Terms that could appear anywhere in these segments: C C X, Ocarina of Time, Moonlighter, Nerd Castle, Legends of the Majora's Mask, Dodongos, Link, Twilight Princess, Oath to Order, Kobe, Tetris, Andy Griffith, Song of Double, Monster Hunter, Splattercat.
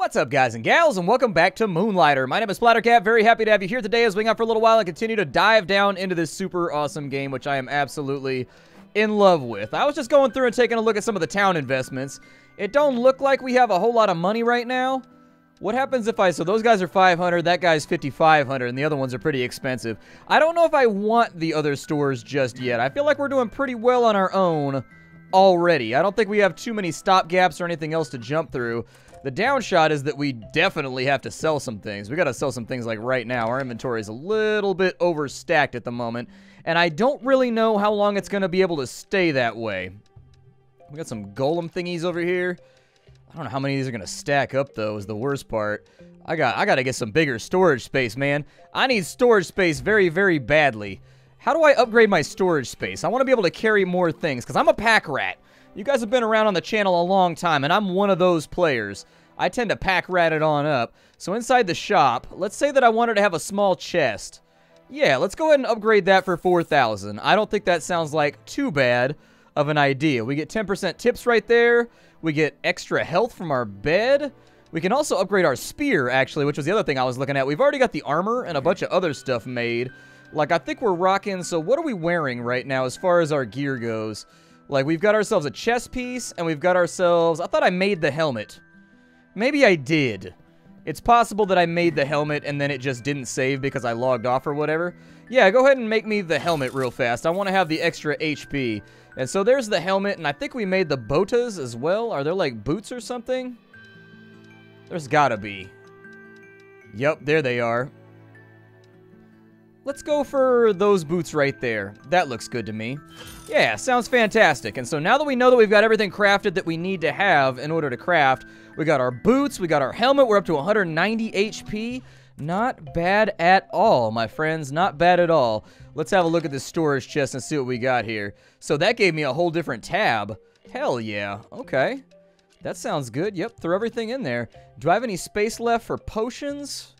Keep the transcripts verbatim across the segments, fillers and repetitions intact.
What's up, guys and gals, and welcome back to Moonlighter. My name is Splattercat. Very happy to have you here today as we hang out for a little while and continue to dive down into this super awesome game, which I am absolutely in love with. I was just going through and taking a look at some of the town investments. It don't look like we have a whole lot of money right now. What happens if I... So those guys are five hundred, that guy's fifty-five hundred, and the other ones are pretty expensive. I don't know if I want the other stores just yet. I feel like we're doing pretty well on our own already. I don't think we have too many stop gaps or anything else to jump through. The downshot is that we definitely have to sell some things. We got to sell some things like right now. Our inventory is a little bit overstacked at the moment, and I don't really know how long it's going to be able to stay that way. We got some golem thingies over here. I don't know how many of these are going to stack up, though, is the worst part. I got I got to get some bigger storage space, man. I need storage space very, very badly. How do I upgrade my storage space? I want to be able to carry more things, because I'm a pack rat. You guys have been around on the channel a long time, and I'm one of those players. I tend to pack rat it on up. So inside the shop, let's say that I wanted to have a small chest. Yeah, let's go ahead and upgrade that for four thousand. I don't think that sounds like too bad of an idea. We get ten percent tips right there. We get extra health from our bed. We can also upgrade our spear, actually, which was the other thing I was looking at. We've already got the armor and a bunch of other stuff made. Like, I think we're rocking, so what are we wearing right now as far as our gear goes? Like, we've got ourselves a chest piece, and we've got ourselves... I thought I made the helmet. Maybe I did. It's possible that I made the helmet, and then it just didn't save because I logged off or whatever. Yeah, go ahead and make me the helmet real fast. I want to have the extra H P. And so there's the helmet, and I think we made the botas as well. Are there, like, boots or something? There's gotta be. Yep, there they are. Let's go for those boots right there. That looks good to me. Yeah, sounds fantastic. And so now that we know that we've got everything crafted that we need to have in order to craft, we got our boots, we got our helmet, we're up to one hundred ninety H P. Not bad at all, my friends. Not bad at all. Let's have a look at this storage chest and see what we got here. So that gave me a whole different tab. Hell yeah. Okay. That sounds good. Yep, throw everything in there. Do I have any space left for potions?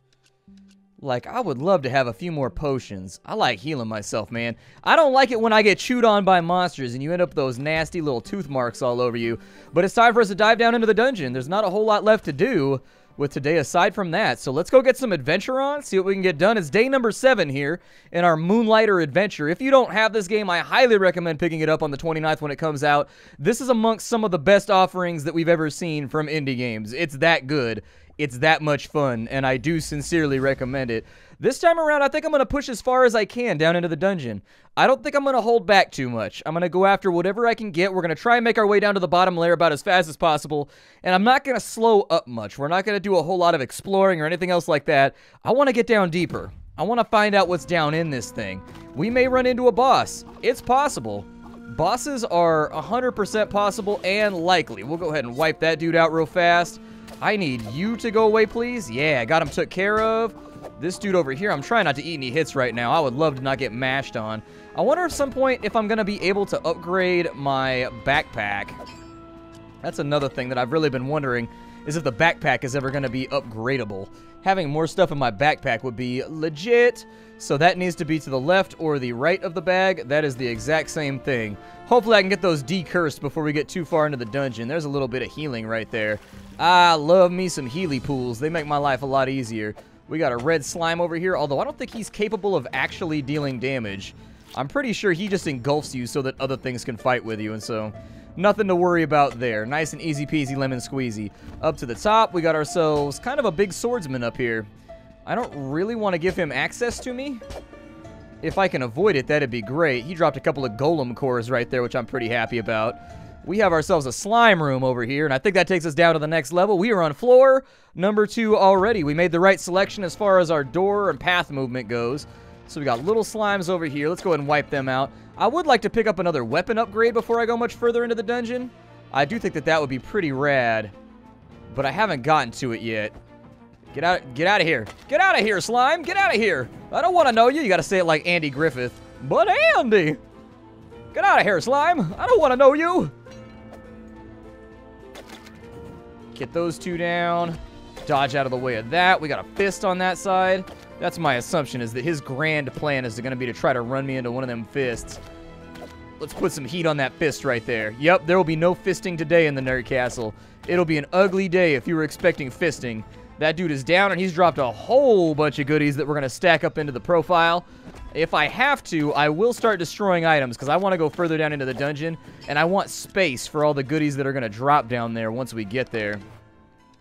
Like, I would love to have a few more potions. I like healing myself, man. I don't like it when I get chewed on by monsters and you end up with those nasty little tooth marks all over you. But it's time for us to dive down into the dungeon. There's not a whole lot left to do with today aside from that. So let's go get some adventure on, see what we can get done. It's day number seven here in our Moonlighter adventure. If you don't have this game, I highly recommend picking it up on the twenty-ninth when it comes out. This is amongst some of the best offerings that we've ever seen from indie games. It's that good. It's that much fun, and I do sincerely recommend it. This time around, I think I'm going to push as far as I can down into the dungeon. I don't think I'm going to hold back too much. I'm going to go after whatever I can get. We're going to try and make our way down to the bottom layer about as fast as possible, and I'm not going to slow up much. We're not going to do a whole lot of exploring or anything else like that. I want to get down deeper. I want to find out what's down in this thing. We may run into a boss. It's possible. Bosses are one hundred percent possible and likely. We'll go ahead and wipe that dude out real fast. I need you to go away, please. Yeah, got him took care of. This dude over here, I'm trying not to eat any hits right now. I would love to not get mashed on. I wonder at some point if I'm going to be able to upgrade my backpack. That's another thing that I've really been wondering, is if the backpack is ever going to be upgradable. Having more stuff in my backpack would be legit. So that needs to be to the left or the right of the bag. That is the exact same thing. Hopefully I can get those decursed before we get too far into the dungeon. There's a little bit of healing right there. I love me some healy pools. They make my life a lot easier. We got a red slime over here, although I don't think he's capable of actually dealing damage. I'm pretty sure he just engulfs you so that other things can fight with you, and so... nothing to worry about there. Nice and easy peasy lemon squeezy. Up to the top, we got ourselves kind of a big swordsman up here. I don't really want to give him access to me. If I can avoid it, that'd be great. He dropped a couple of golem cores right there, which I'm pretty happy about. We have ourselves a slime room over here, and I think that takes us down to the next level. We are on floor number two already. We made the right selection as far as our door and path movement goes. So we got little slimes over here. Let's go ahead and wipe them out. I would like to pick up another weapon upgrade before I go much further into the dungeon. I do think that that would be pretty rad, but I haven't gotten to it yet. Get out, get out of here. Get out of here, slime. Get out of here. I don't want to know you. You got to say it like Andy Griffith. But Andy, get out of here, slime. I don't want to know you. Get those two down. Dodge out of the way of that. We got a fist on that side. That's my assumption, is that his grand plan is going to be to try to run me into one of them fists. Let's put some heat on that fist right there. Yep, there will be no fisting today in the Nerd Castle. It'll be an ugly day if you were expecting fisting. That dude is down, and he's dropped a whole bunch of goodies that we're going to stack up into the profile. If I have to, I will start destroying items, because I want to go further down into the dungeon, and I want space for all the goodies that are going to drop down there once we get there.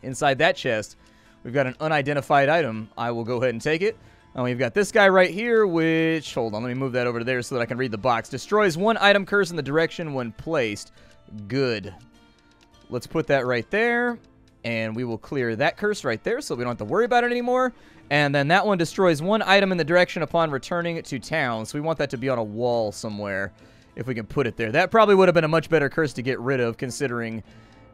Inside that chest, we've got an unidentified item. I will go ahead and take it. And we've got this guy right here, which... Hold on, let me move that over to there so that I can read the box. Destroys one item curse in the direction when placed. Good. Let's put that right there. And we will clear that curse right there so we don't have to worry about it anymore. And then that one destroys one item in the direction upon returning it to town. So we want that to be on a wall somewhere if we can put it there. That probably would have been a much better curse to get rid of, considering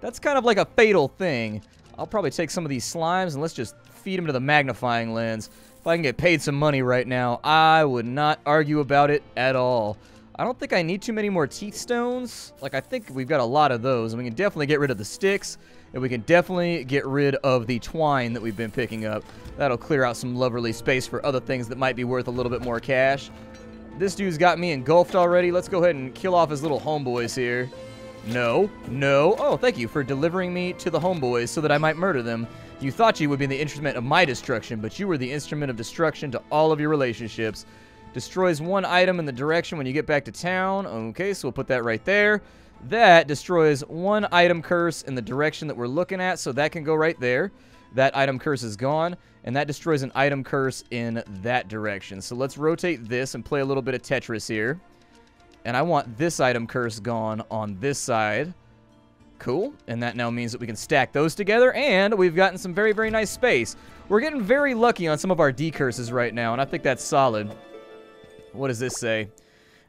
that's kind of like a fatal thing. I'll probably take some of these slimes and let's just feed them to the magnifying lens. If I can get paid some money right now, I would not argue about it at all. I don't think I need too many more teeth stones. Like, I think we've got a lot of those, and we can definitely get rid of the sticks, and we can definitely get rid of the twine that we've been picking up. That'll clear out some lovely space for other things that might be worth a little bit more cash. This dude's got me engulfed already. Let's go ahead and kill off his little homeboys here. No, no. Oh, thank you for delivering me to the homeboys so that I might murder them. You thought you would be the instrument of my destruction, but you were the instrument of destruction to all of your relationships. Destroys one item in the direction when you get back to town. Okay, so we'll put that right there. That destroys one item curse in the direction that we're looking at, so that can go right there. That item curse is gone, and that destroys an item curse in that direction. So let's rotate this and play a little bit of Tetris here. And I want this item curse gone on this side. Cool, and that now means that we can stack those together, and we've gotten some very, very nice space. We're getting very lucky on some of our D curses right now, and I think that's solid. What does this say?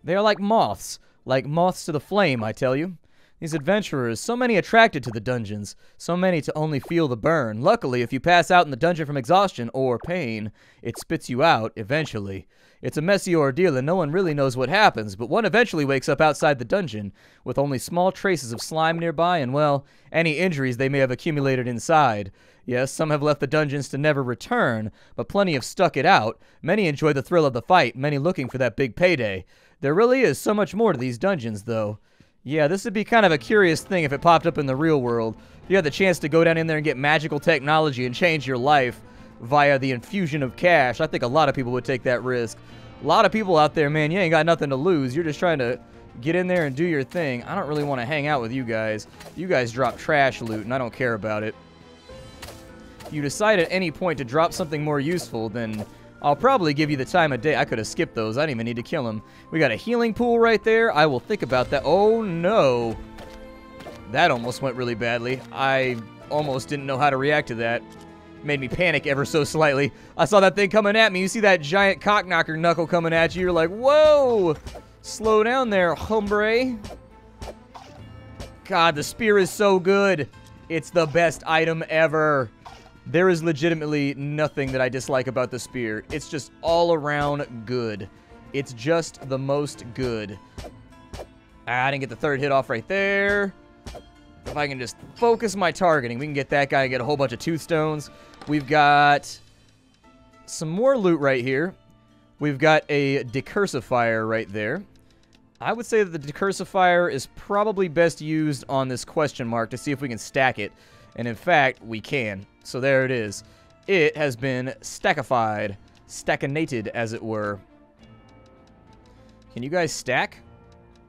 They are like moths, like moths to the flame, I tell you. These adventurers, so many attracted to the dungeons, so many to only feel the burn. Luckily, if you pass out in the dungeon from exhaustion or pain, it spits you out eventually. It's a messy ordeal and no one really knows what happens, but one eventually wakes up outside the dungeon with only small traces of slime nearby and, well, any injuries they may have accumulated inside. Yes, some have left the dungeons to never return, but plenty have stuck it out. Many enjoy the thrill of the fight, many looking for that big payday. There really is so much more to these dungeons, though. Yeah, this would be kind of a curious thing if it popped up in the real world. If you had the chance to go down in there and get magical technology and change your life via the infusion of cash, I think a lot of people would take that risk. A lot of people out there, man, you ain't got nothing to lose. You're just trying to get in there and do your thing. I don't really want to hang out with you guys. You guys drop trash loot, and I don't care about it. If you decide at any point to drop something more useful, then I'll probably give you the time of day. I could have skipped those. I didn't even need to kill him. We got a healing pool right there. I will think about that. Oh, no. That almost went really badly. I almost didn't know how to react to that. Made me panic ever so slightly. I saw that thing coming at me. You see that giant cock knocker knuckle coming at you. You're like, whoa. Slow down there, hombre. God, the spear is so good. It's the best item ever. There is legitimately nothing that I dislike about the spear. It's just all around good. It's just the most good. I didn't get the third hit off right there. If I can just focus my targeting, we can get that guy and get a whole bunch of tooth stones. We've got some more loot right here. We've got a decursifier right there. I would say that the decursifier is probably best used on this question mark to see if we can stack it. And in fact, we can. So there it is. It has been stackified. Stackinated, as it were. Can you guys stack?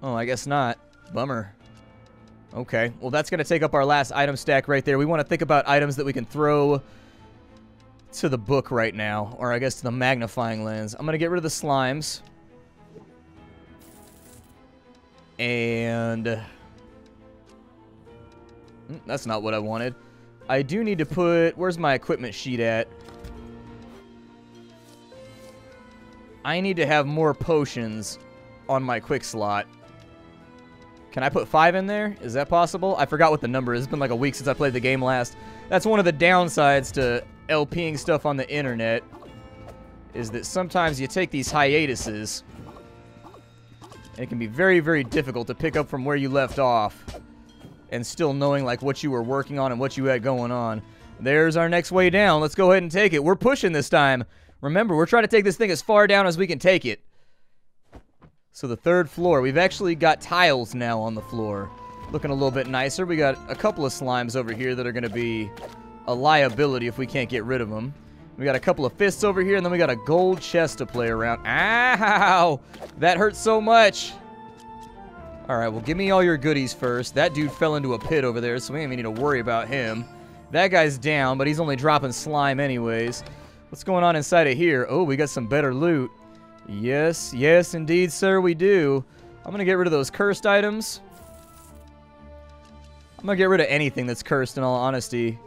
Oh, I guess not. Bummer. Okay. Well, that's going to take up our last item stack right there. We want to think about items that we can throw to the book right now. Or I guess to the magnifying lens. I'm going to get rid of the slimes. And... that's not what I wanted. I do need to put... where's my equipment sheet at? I need to have more potions on my quick slot. Can I put five in there? Is that possible? I forgot what the number is. It's been like a week since I played the game last. That's one of the downsides to LPing stuff on the internet, is that sometimes you take these hiatuses, and it can be very, very difficult to pick up from where you left off. And still knowing, like, what you were working on and what you had going on. There's our next way down. Let's go ahead and take it. We're pushing this time. Remember, we're trying to take this thing as far down as we can take it. So the third floor. We've actually got tiles now on the floor. Looking a little bit nicer. We got a couple of slimes over here that are going to be a liability if we can't get rid of them. We got a couple of fists over here, and then we got a gold chest to play around. Ow! That hurts so much! Alright, well, give me all your goodies first. That dude fell into a pit over there, so we don't even need to worry about him. That guy's down, but he's only dropping slime anyways. What's going on inside of here? Oh, we got some better loot. Yes, yes, indeed, sir, we do. I'm going to get rid of those cursed items. I'm going to get rid of anything that's cursed, in all honesty,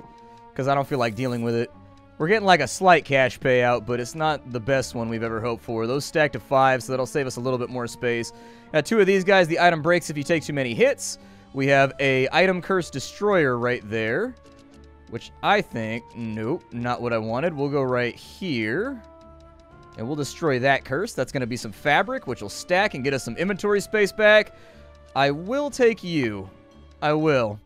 because I don't feel like dealing with it. We're getting like a slight cash payout, but it's not the best one we've ever hoped for. Those stack to five, so that'll save us a little bit more space. Now, two of these guys, the item breaks if you take too many hits. We have a item curse destroyer right there, which I think, nope, not what I wanted. We'll go right here, and we'll destroy that curse. That's going to be some fabric, which will stack and get us some inventory space back. I will take you. I will.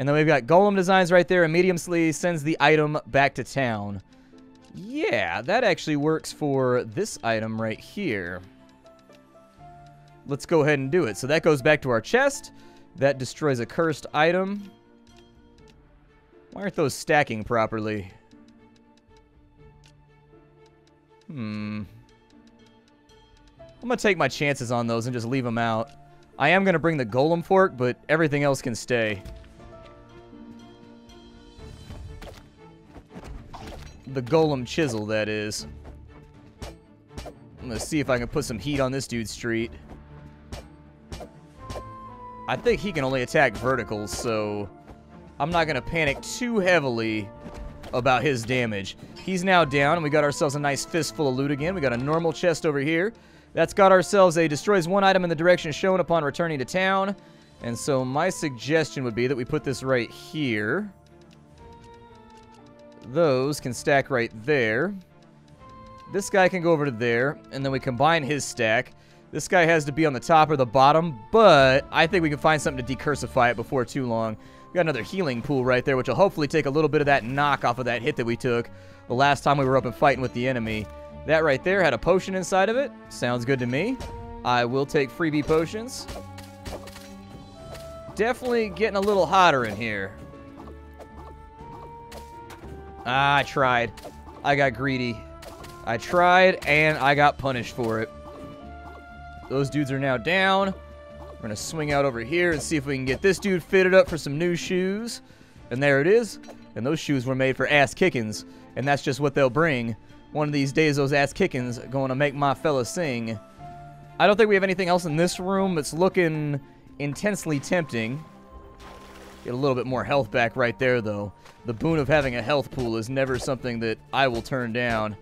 And then we've got Golem Designs right there. Immediately sends the item back to town. Yeah, that actually works for this item right here. Let's go ahead and do it. So that goes back to our chest. That destroys a cursed item. Why aren't those stacking properly? Hmm. I'm going to take my chances on those and just leave them out. I am going to bring the Golem Fork, but everything else can stay. The Golem Chisel, that is. I'm going to see if I can put some heat on this dude's street. I think he can only attack verticals, so I'm not going to panic too heavily about his damage. He's now down, and we got ourselves a nice fistful of loot again. We got a normal chest over here. That's got ourselves a destroys one item in the direction shown upon returning to town. And so my suggestion would be that we put this right here. Those can stack right there. This guy can go over to there, and then we combine his stack. This guy has to be on the top or the bottom, but I think we can find something to decursify it before too long. We got another healing pool right there, which will hopefully take a little bit of that knock off of that hit that we took the last time we were up and fighting with the enemy. That right there had a potion inside of it. Sounds good to me. I will take freebie potions. Definitely getting a little hotter in here. Ah, I tried. I got greedy. I tried, and I got punished for it. Those dudes are now down. We're going to swing out over here and see if we can get this dude fitted up for some new shoes. And there it is. And those shoes were made for ass kickings. And that's just what they'll bring. One of these days, those ass kickings are going to make my fella sing. I don't think we have anything else in this room that's looking intensely tempting. Get a little bit more health back right there, though. The boon of having a health pool is never something that I will turn down.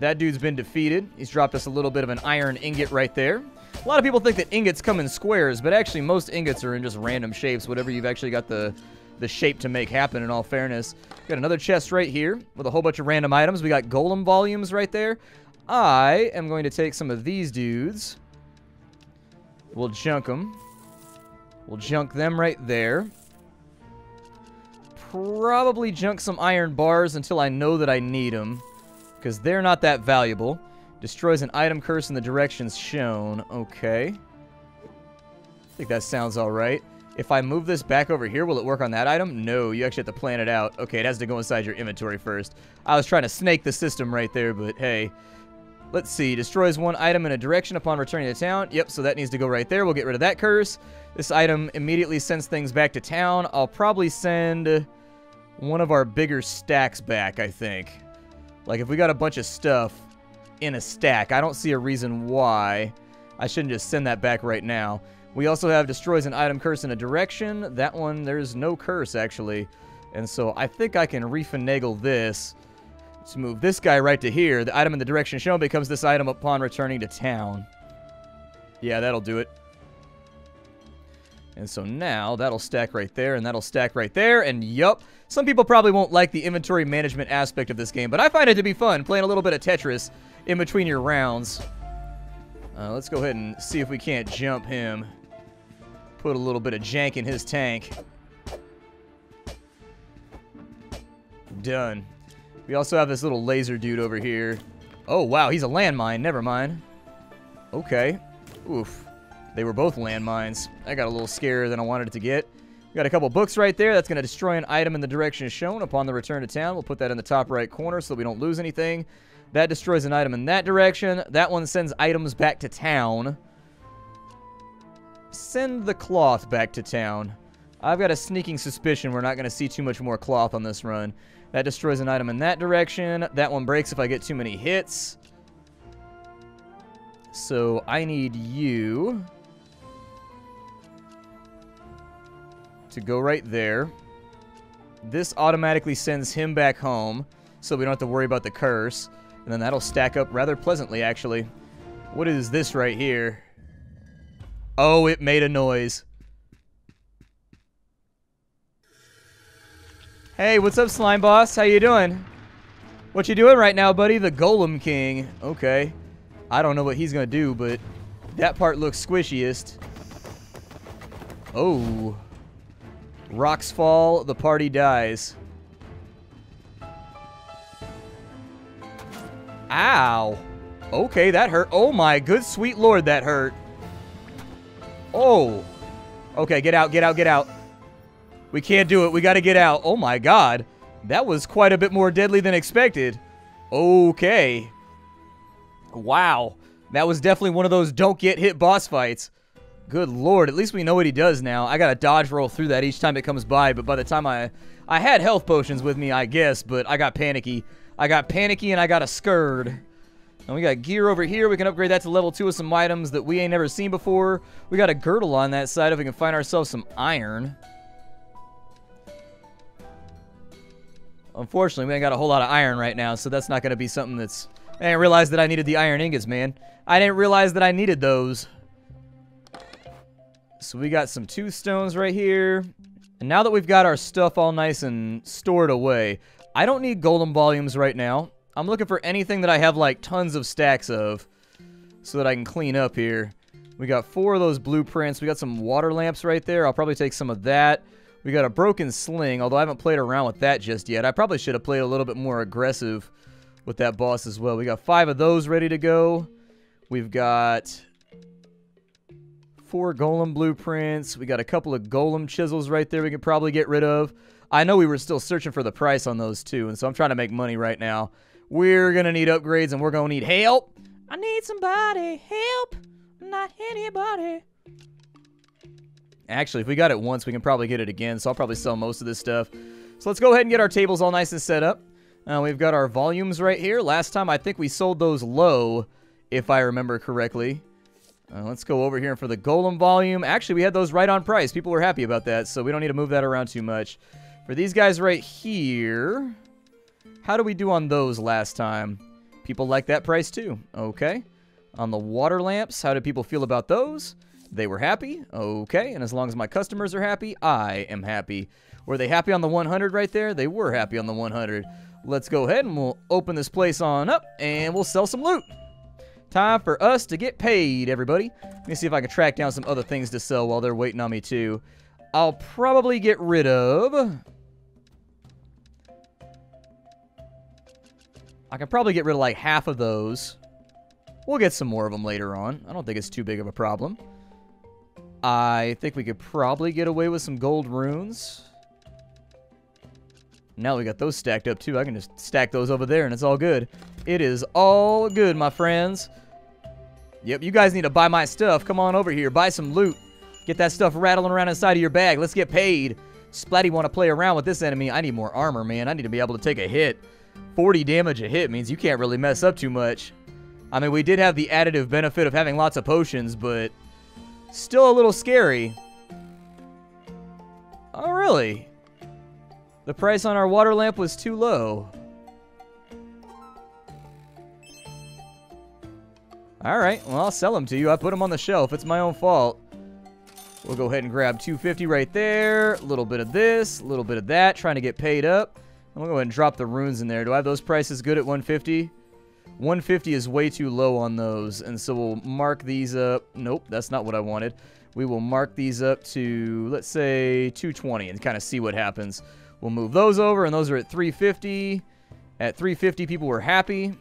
That dude's been defeated. He's dropped us a little bit of an iron ingot right there. A lot of people think that ingots come in squares, but actually most ingots are in just random shapes, whatever you've actually got the, the shape to make happen, in all fairness. Got another chest right here with a whole bunch of random items. We got golem volumes right there. I am going to take some of these dudes. We'll junk them. We'll junk them right there. Probably junk some iron bars until I know that I need them, because they're not that valuable. Destroys an item curse in the directions shown. Okay. I think that sounds alright. If I move this back over here, will it work on that item? No, you actually have to plan it out. Okay, it has to go inside your inventory first. I was trying to snake the system right there, but hey. Let's see. Destroys one item in a direction upon returning to town. Yep, so that needs to go right there. We'll get rid of that curse. This item immediately sends things back to town. I'll probably send one of our bigger stacks back, I think. Like, if we got a bunch of stuff in a stack, I don't see a reason why I shouldn't just send that back right now. We also have destroys an item curse in a direction. That one, there's no curse, actually. And so I think I can refinagle this to move this guy right to here. The item in the direction shown becomes this item upon returning to town. Yeah, that'll do it. And so now, that'll stack right there, and that'll stack right there, and yup. Some people probably won't like the inventory management aspect of this game, but I find it to be fun, playing a little bit of Tetris in between your rounds. Uh, let's go ahead and see if we can't jump him. Put a little bit of jank in his tank. Done. We also have this little laser dude over here. Oh, wow, he's a landmine. Never mind. Okay. Oof. They were both landmines. I got a little scarier than I wanted it to get. We got a couple books right there. That's going to destroy an item in the direction shown upon the return to town. We'll put that in the top right corner so that we don't lose anything. That destroys an item in that direction. That one sends items back to town. Send the cloth back to town. I've got a sneaking suspicion we're not going to see too much more cloth on this run. That destroys an item in that direction. That one breaks if I get too many hits. So I need you to go right there. This automatically sends him back home, so we don't have to worry about the curse. And then that'll stack up rather pleasantly, actually. What is this right here? Oh, it made a noise. Hey, what's up, Slime Boss? How you doing? What you doing right now, buddy? The Golem King. Okay. I don't know what he's gonna do, but that part looks squishiest. Oh. Rocks fall, the party dies. Ow. Okay, that hurt. Oh my good sweet lord, that hurt. Oh. Okay, get out, get out, get out. We can't do it. We gotta get out. Oh my god. That was quite a bit more deadly than expected. Okay. Wow. That was definitely one of those don't get hit boss fights. Good lord, at least we know what he does now. I gotta dodge roll through that each time it comes by, but by the time I... I had health potions with me, I guess, but I got panicky. I got panicky and I got a scurred. And we got gear over here. We can upgrade that to level two with some items that we ain't never seen before. We got a girdle on that side if we can find ourselves some iron. Unfortunately, we ain't got a whole lot of iron right now, so that's not gonna be something that's... I didn't realize that I needed the iron ingots, man. I didn't realize that I needed those. So we got some tombstones right here. And now that we've got our stuff all nice and stored away, I don't need golem volumes right now. I'm looking for anything that I have like tons of stacks of so that I can clean up here. We got four of those blueprints. We got some water lamps right there. I'll probably take some of that. We got a broken sling, although I haven't played around with that just yet. I probably should have played a little bit more aggressive with that boss as well. We got five of those ready to go. We've got... four golem blueprints. We got a couple of golem chisels right there we could probably get rid of. I know we were still searching for the price on those too, and so I'm trying to make money right now. We're going to need upgrades, and we're going to need help. I need somebody. Help. Not anybody. Actually, if we got it once, we can probably get it again, so I'll probably sell most of this stuff. So let's go ahead and get our tables all nice and set up. Uh, we've got our volumes right here. Last time, I think we sold those low, if I remember correctly. Uh, let's go over here for the golem volume. Actually, we had those right on price. People were happy about that, so we don't need to move that around too much. For these guys right here, how do we do on those last time? People like that price too. Okay. On the water lamps, how did people feel about those? They were happy. Okay. And as long as my customers are happy, I am happy. Were they happy on the one hundred right there? They were happy on the one hundred. Let's go ahead and we'll open this place on up, and we'll sell some loot. Time for us to get paid, everybody. Let me see if I can track down some other things to sell while they're waiting on me, too. I'll probably get rid of... I can probably get rid of, like, half of those. We'll get some more of them later on. I don't think it's too big of a problem. I think we could probably get away with some gold runes. Now we got those stacked up, too. I can just stack those over there, and it's all good. It is all good, my friends. Yep, you guys need to buy my stuff. Come on over here. Buy some loot. Get that stuff rattling around inside of your bag. Let's get paid. Splatty want to play around with this enemy. I need more armor, man. I need to be able to take a hit. forty damage a hit means you can't really mess up too much. I mean, we did have the additive benefit of having lots of potions, but still a little scary. Oh, really? The price on our water lamp was too low. Alright, well, I'll sell them to you. I put them on the shelf. It's my own fault. We'll go ahead and grab two fifty right there. A little bit of this, a little bit of that. Trying to get paid up. I'm going to go ahead and drop the runes in there. Do I have those prices good at one fifty? one fifty is way too low on those. And so we'll mark these up. Nope, that's not what I wanted. We will mark these up to, let's say, two twenty and kind of see what happens. We'll move those over, and those are at three fifty. At three fifty, people were happy.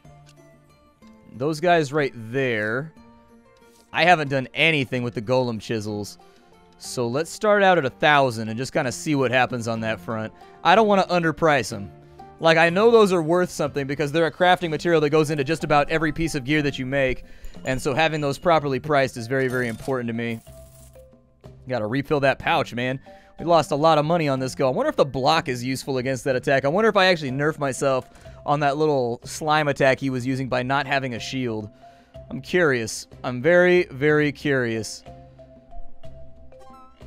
Those guys right there. I haven't done anything with the golem chisels. So let's start out at a thousand and just kind of see what happens on that front. I don't want to underprice them. Like, I know those are worth something because they're a crafting material that goes into just about every piece of gear that you make. And so having those properly priced is very, very important to me. Got to refill that pouch, man. We lost a lot of money on this go. I wonder if the block is useful against that attack. I wonder if I actually nerfed myself on that little slime attack he was using by not having a shield. I'm curious. I'm very, very curious.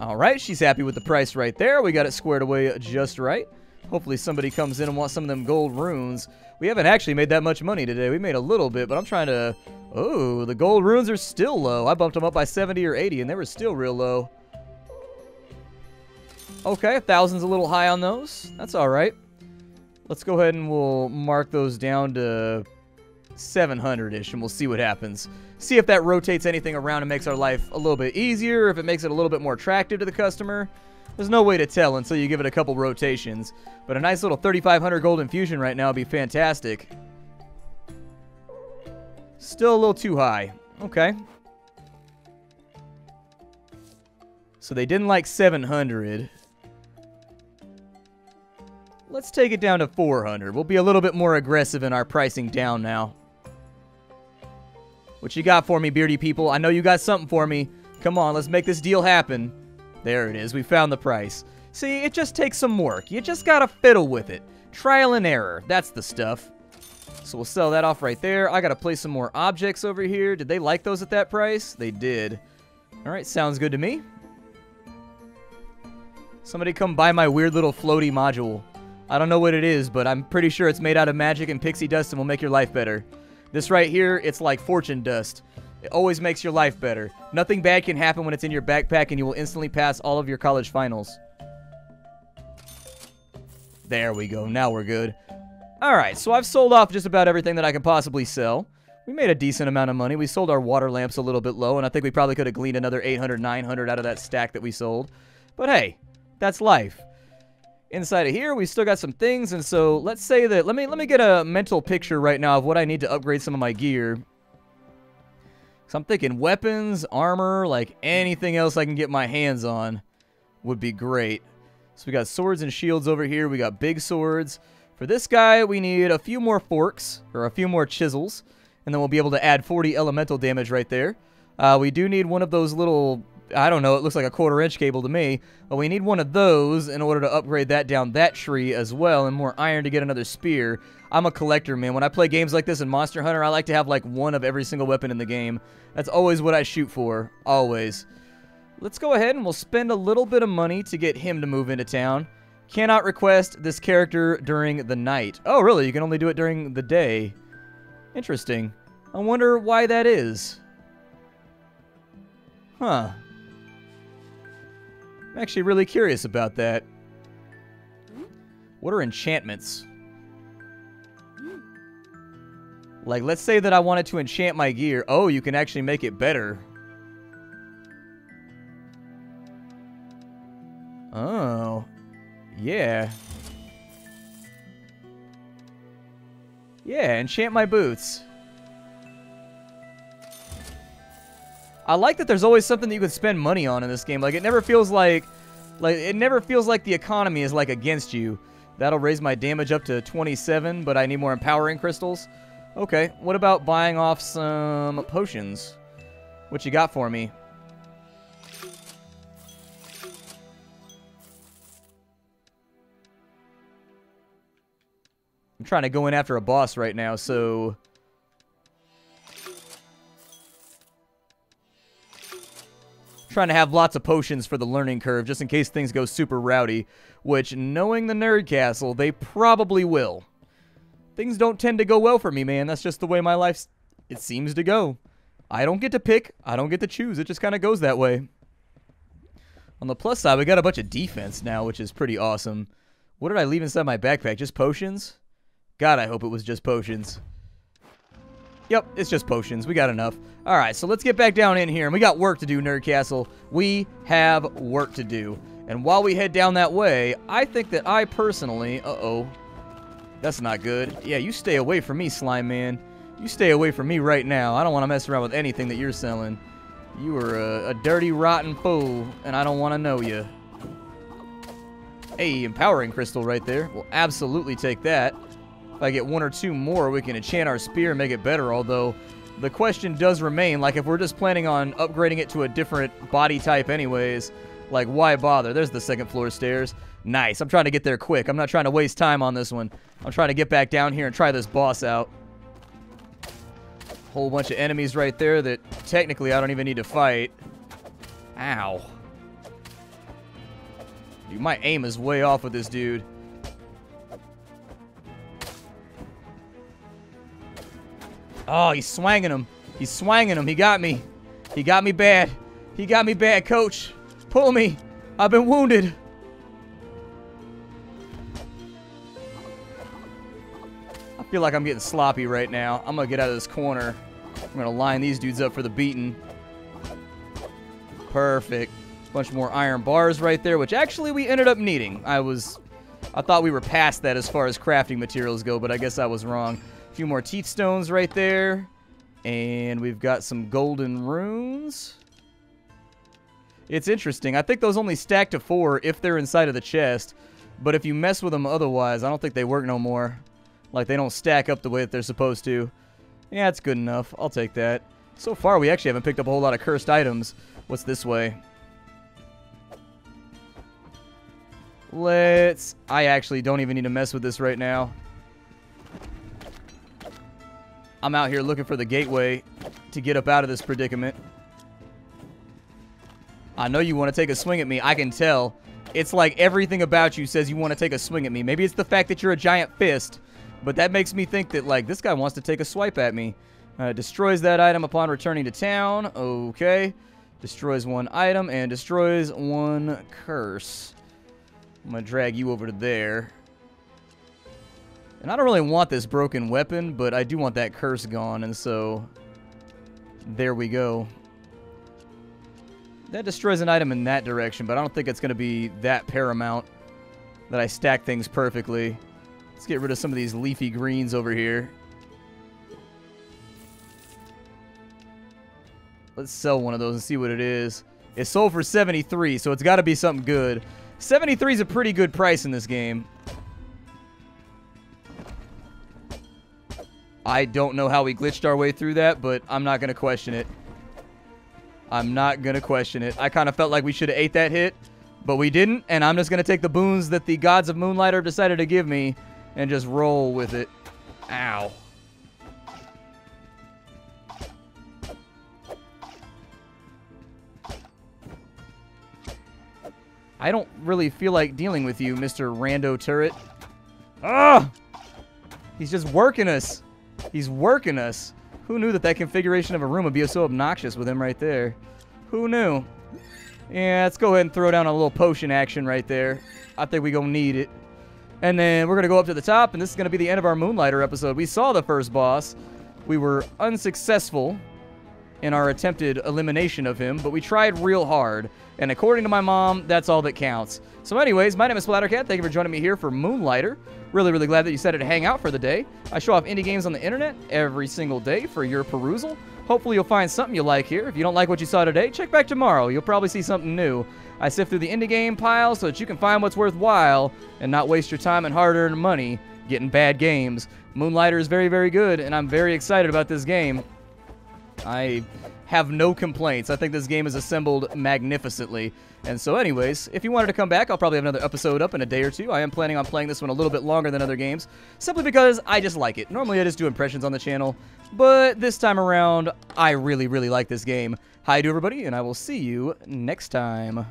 All right, she's happy with the price right there. We got it squared away just right. Hopefully somebody comes in and wants some of them gold runes. We haven't actually made that much money today. We made a little bit, but I'm trying to... Oh, the gold runes are still low. I bumped them up by seventy or eighty, and they were still real low. Okay, a thousand's a little high on those. That's all right. Let's go ahead and we'll mark those down to seven hundred-ish, and we'll see what happens. See if that rotates anything around and makes our life a little bit easier, if it makes it a little bit more attractive to the customer. There's no way to tell until you give it a couple rotations. But a nice little thirty-five hundred gold infusion right now would be fantastic. Still a little too high. Okay. So they didn't like seven hundred. Let's take it down to four hundred. We'll be a little bit more aggressive in our pricing down now. What you got for me, beardy people? I know you got something for me. Come on, let's make this deal happen. There it is. We found the price. See, it just takes some work. You just gotta fiddle with it. Trial and error. That's the stuff. So we'll sell that off right there. I gotta place some more objects over here. Did they like those at that price? They did. All right, sounds good to me. Somebody come buy my weird little floaty module. I don't know what it is, but I'm pretty sure it's made out of magic and pixie dust and will make your life better. This right here, it's like fortune dust. It always makes your life better. Nothing bad can happen when it's in your backpack and you will instantly pass all of your college finals. There we go. Now we're good. All right, so I've sold off just about everything that I can possibly sell. We made a decent amount of money. We sold our water lamps a little bit low, and I think we probably could have gleaned another eight hundred, nine hundred out of that stack that we sold. But hey, that's life. Inside of here, we still got some things, and so let's say that, let me let me get a mental picture right now of what I need to upgrade some of my gear. So I'm thinking weapons, armor, like anything else I can get my hands on would be great. So we got swords and shields over here. We got big swords. For this guy, we need a few more forks, or a few more chisels, and then we'll be able to add forty elemental damage right there. Uh, we do need one of those little... I don't know, it looks like a quarter inch cable to me. But we need one of those in order to upgrade that down that tree as well, and more iron to get another spear. I'm a collector, man. When I play games like this in Monster Hunter, I like to have like one of every single weapon in the game. That's always what I shoot for. Always. Let's go ahead and we'll spend a little bit of money to get him to move into town. Cannot request this character during the night. Oh, really? You can only do it during the day. Interesting. I wonder why that is. Huh. I'm actually really curious about that. What are enchantments? Like, let's say that I wanted to enchant my gear. Oh, you can actually make it better. Oh. Yeah. Yeah, enchant my boots. I like that there's always something that you can spend money on in this game. Like, it never feels like... Like, it never feels like the economy is, like, against you. That'll raise my damage up to twenty-seven, but I need more empowering crystals. Okay, what about buying off some potions? What you got for me? I'm trying to go in after a boss right now, so... Trying to have lots of potions for the learning curve just in case things go super rowdy, which, knowing the Nerd Castle, they probably will. Things don't tend to go well for me, man. That's just the way my life it seems to go. I don't get to pick. I don't get to choose. It just kind of goes that way. On the plus side, we got a bunch of defense now, which is pretty awesome. What did I leave inside my backpack? Just potions? God, I hope it was just potions. Yep, it's just potions. We got enough. All right, so let's get back down in here. And we got work to do, Nerd Castle. We have work to do. And while we head down that way, I think that I personally... Uh-oh. That's not good. Yeah, you stay away from me, Slime Man. You stay away from me right now. I don't want to mess around with anything that you're selling. You are a, a dirty, rotten fool, and I don't want to know you. Hey, empowering crystal right there. We'll absolutely take that. If I get one or two more, we can enchant our spear and make it better, although the question does remain, like, if we're just planning on upgrading it to a different body type anyways, like, why bother? There's the second floor stairs. Nice. I'm trying to get there quick. I'm not trying to waste time on this one. I'm trying to get back down here and try this boss out. Whole bunch of enemies right there that technically I don't even need to fight. Ow. Dude, my aim is way off with this dude. Oh, he's swanging him. He's swanging him. He got me. He got me bad. He got me bad, coach. Pull me. I've been wounded. I feel like I'm getting sloppy right now. I'm gonna get out of this corner. I'm gonna line these dudes up for the beating. Perfect. Bunch more iron bars right there, which actually we ended up needing. I was, I thought we were past that as far as crafting materials go, but I guess I was wrong. A few more teeth stones right there, and we've got some golden runes. It's interesting. I think those only stack to four if they're inside of the chest, but if you mess with them otherwise, I don't think they work no more. Like, they don't stack up the way that they're supposed to. Yeah, it's good enough. I'll take that. So far, we actually haven't picked up a whole lot of cursed items. What's this way? Let's... I actually don't even need to mess with this right now. I'm out here looking for the gateway to get up out of this predicament. I know you want to take a swing at me. I can tell. It's like everything about you says you want to take a swing at me. Maybe it's the fact that you're a giant fist. But that makes me think that, like, this guy wants to take a swipe at me. Uh, destroys that item upon returning to town. Okay. Destroys one item and destroys one curse. I'm going to drag you over to there. And I don't really want this broken weapon, but I do want that curse gone. And so, there we go. That destroys an item in that direction, but I don't think it's going to be that paramount that I stack things perfectly. Let's get rid of some of these leafy greens over here. Let's sell one of those and see what it is. It sold for seventy-three, so it's got to be something good. seventy-three is a pretty good price in this game. I don't know how we glitched our way through that, but I'm not going to question it. I'm not going to question it. I kind of felt like we should have ate that hit, but we didn't, and I'm just going to take the boons that the gods of Moonlighter decided to give me and just roll with it. Ow. I don't really feel like dealing with you, Mister Rando Turret. Ah! He's just working us. He's working us. Who knew that that configuration of a room would be so obnoxious with him right there? Who knew? Yeah, let's go ahead and throw down a little potion action right there. I think we gonna need it. And then we're going to go up to the top, and this is going to be the end of our Moonlighter episode. We saw the first boss. We were unsuccessful in our attempted elimination of him, but we tried real hard. And according to my mom, that's all that counts. So anyways, my name is Splattercat. Thank you for joining me here for Moonlighter. Really, really glad that you decided to hang out for the day. I show off indie games on the internet every single day for your perusal. Hopefully you'll find something you like here. If you don't like what you saw today, check back tomorrow. You'll probably see something new. I sift through the indie game pile so that you can find what's worthwhile and not waste your time and hard-earned money getting bad games. Moonlighter is very, very good, and I'm very excited about this game. I have no complaints. I think this game is assembled magnificently. And so anyways, if you wanted to come back, I'll probably have another episode up in a day or two. I am planning on playing this one a little bit longer than other games, simply because I just like it. Normally I just do impressions on the channel, but this time around, I really, really like this game. Hi to everybody, and I will see you next time.